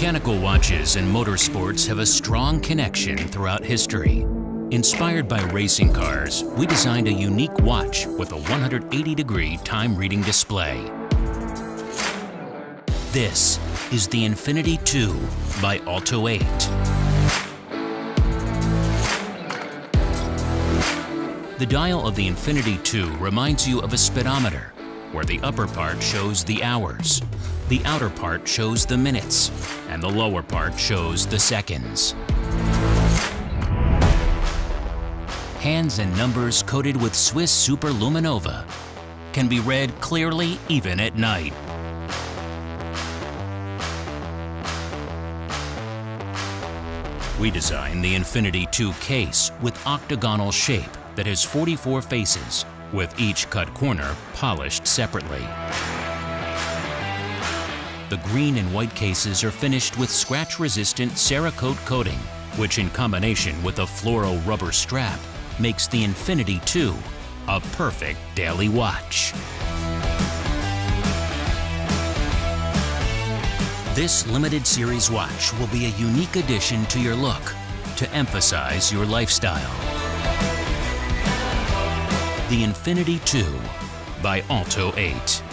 Mechanical watches and motorsports have a strong connection throughout history. Inspired by racing cars, we designed a unique watch with a 180-degree time-reading display. This is the Infinity II by OLTO-8. The dial of the Infinity II reminds you of a speedometer, where the upper part shows the hours, the outer part shows the minutes, and the lower part shows the seconds. Hands and numbers coded with Swiss Super Luminova can be read clearly even at night. We designed the Infinity II case with octagonal shape that has 44 faces, with each cut corner polished separately. The green and white cases are finished with scratch-resistant Cerakote coating, which in combination with a floral rubber strap makes the Infinity II a perfect daily watch. This limited series watch will be a unique addition to your look to emphasize your lifestyle. The Infinity II by OLTO-8.